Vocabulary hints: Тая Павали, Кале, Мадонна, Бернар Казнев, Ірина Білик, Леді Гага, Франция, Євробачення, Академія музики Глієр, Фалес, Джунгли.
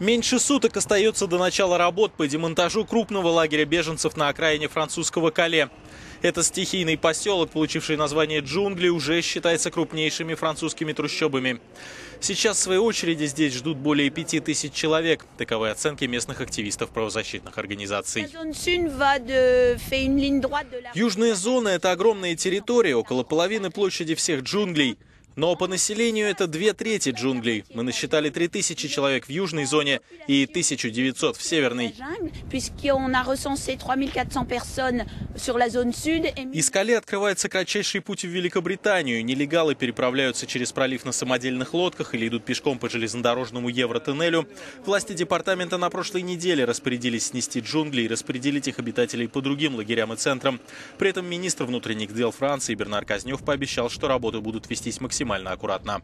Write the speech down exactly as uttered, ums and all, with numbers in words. Меньше суток остается до начала работ по демонтажу крупного лагеря беженцев на окраине французского Кале. Этот стихийный поселок, получивший название «Джунгли», уже считается крупнейшими французскими трущобами. Сейчас, в своей очереди, здесь ждут более пяти тысяч человек. Таковы оценки местных активистов правозащитных организаций. Южная зона – это огромные территории, около половины площади всех джунглей. Но по населению это две трети джунглей. Мы насчитали три тысячи человек в южной зоне и тысячу девятьсот в северной. Из Кале открывается кратчайший путь в Великобританию. Нелегалы переправляются через пролив на самодельных лодках или идут пешком по железнодорожному евротоннелю. Власти департамента на прошлой неделе распорядились снести джунгли и распределить их обитателей по другим лагерям и центрам. При этом министр внутренних дел Франции Бернар Казнев пообещал, что работы будут вестись максимально аккуратно.